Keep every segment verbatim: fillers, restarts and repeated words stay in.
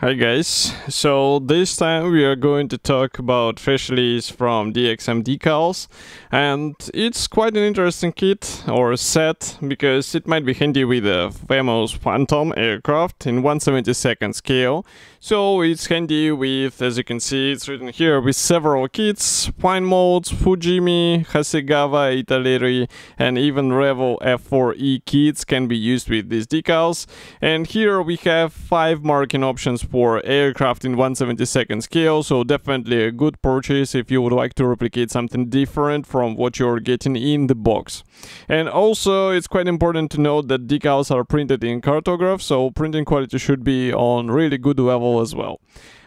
Hi guys, so this time we are going to talk about facialis from D X M decals, and it's quite an interesting kit or set because it might be handy with the famous Phantom aircraft in one seventy-second scale. So it's handy with, as you can see, it's written here with several kits, Pine modes, Fujimi, Hasegawa, Italeri, and even Revell F four E kits can be used with these decals. And here we have five marking options for aircraft in one seventy-second scale, so definitely a good purchase if you would like to replicate something different from what you're getting in the box. And also it's quite important to note that decals are printed in Cartograph, so printing quality should be on really good level as well.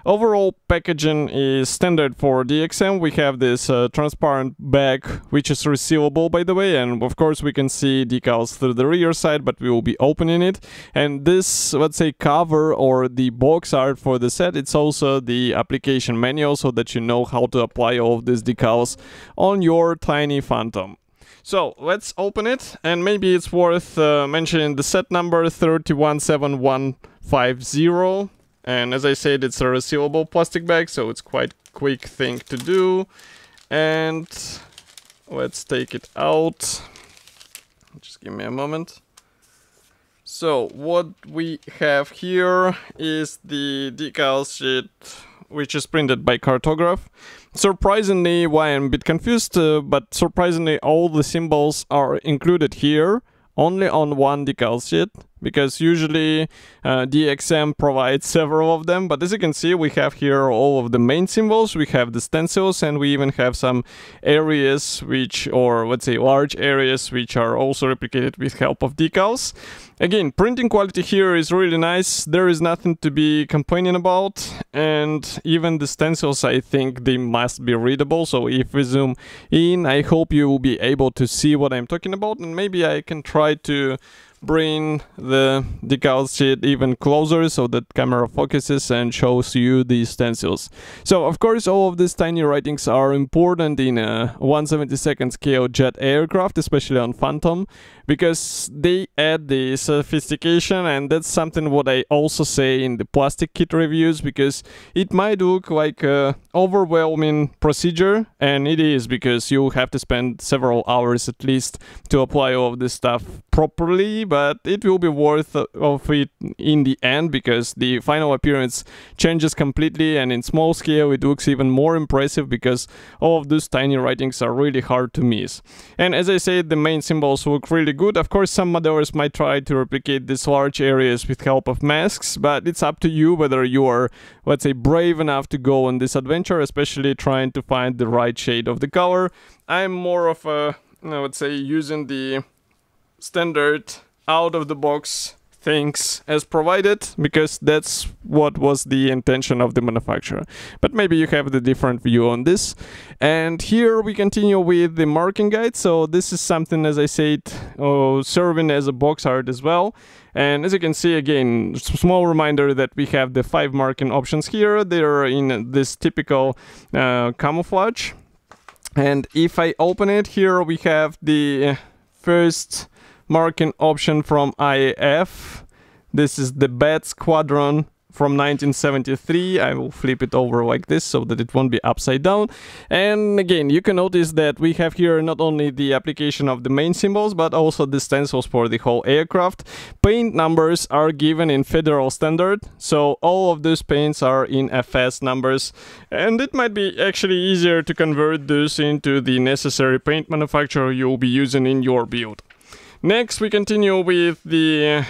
Overall packaging is standard for D X M. We have this uh, transparent bag, which is resealable, by the way, and of course we can see decals through the rear side, but we will be opening it. And this, let's say, cover or the box art for the set, it's also the application manual, so that you know how to apply all of these decals on your tiny Phantom. So let's open it, and maybe it's worth uh, mentioning the set number three one seven one five zero. And as I said, it's a resealable plastic bag, so it's quite quick thing to do. And let's take it out. Just give me a moment. So what we have here is the decal sheet, which is printed by Cartograph. Surprisingly, why I'm a bit confused, uh, but surprisingly all the symbols are included here, only on one decal sheet, because usually uh, D X M provides several of them. But as you can see, we have here all of the main symbols, we have the stencils, and we even have some areas which, or let's say large areas, which are also replicated with help of decals. Again, printing quality here is really nice, there is nothing to be complaining about, and even the stencils, I think they must be readable, so if we zoom in, I hope you will be able to see what I'm talking about, and maybe I can try to bring the decal sheet even closer so that camera focuses and shows you the stencils. So of course all of these tiny writings are important in a one seventy-second scale jet aircraft, especially on Phantom, because they add the sophistication, and that's something what I also say in the plastic kit reviews, because it might look like a overwhelming procedure, and it is, because you have to spend several hours at least to apply all of this stuff properly, but it will be worth of it in the end, because the final appearance changes completely, and in small scale it looks even more impressive because all of those tiny writings are really hard to miss. And as I said, the main symbols look really good. Of course some modelers might try to replicate these large areas with help of masks, but it's up to you whether you are, let's say, brave enough to go on this adventure, especially trying to find the right shade of the color. I'm more of a, I would say, using the standard out-of-the-box things as provided, because that's what was the intention of the manufacturer. But maybe you have the different view on this. And here we continue with the marking guide. So this is something, as I said, oh, serving as a box art as well. And as you can see, again, small reminder that we have the five marking options here. They are in this typical uh, camouflage. And if I open it, here we have the first marking option from I A F. This is the Bat Squadron from nineteen seventy-three. I will flip it over like this so that it won't be upside down. And again, you can notice that we have here not only the application of the main symbols, but also the stencils for the whole aircraft. Paint numbers are given in federal standard, so all of those paints are in F S numbers, and it might be actually easier to convert those into the necessary paint manufacturer you'll be using in your build. Next we continue with the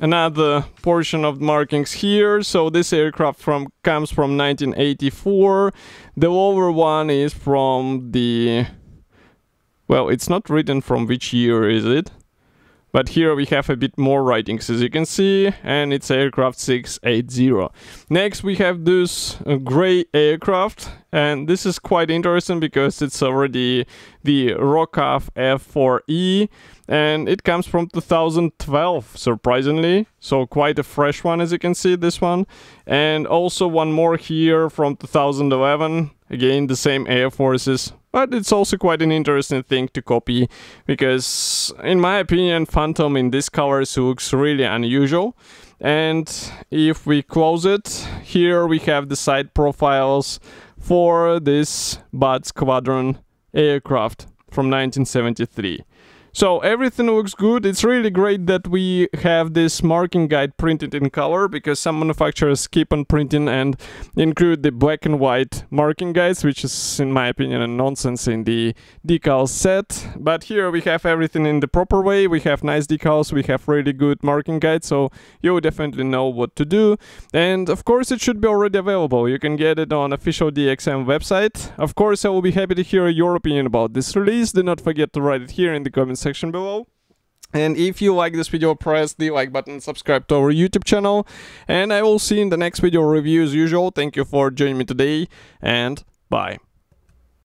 another portion of markings here. So this aircraft from comes from nineteen eighty-four. The lower one is from the, well, it's not written from which year is it, but here we have a bit more writings, as you can see, and it's aircraft six eighty. Next we have this uh, gray aircraft, and this is quite interesting because it's already the ROKAF F four E, and it comes from two thousand twelve, surprisingly, so quite a fresh one, as you can see, this one. And also one more here from two thousand eleven, again the same Air Forces. But it's also quite an interesting thing to copy, because in my opinion Phantom in these colors looks really unusual. And if we close it, here we have the side profiles for this Bat Squadron aircraft from nineteen seventy-three. So everything looks good. It's really great that we have this marking guide printed in color, because some manufacturers keep on printing and include the black and white marking guides, which is in my opinion a nonsense in the decal set. But here we have everything in the proper way. We have nice decals, we have really good marking guides, so you definitely know what to do. And of course it should be already available. You can get it on official D X M website. Of course I will be happy to hear your opinion about this release. Do not forget to write it here in the comments section below. And if you like this video, press the like button, subscribe to our YouTube channel, and I will see you in the next video review as usual. Thank you for joining me today, and bye.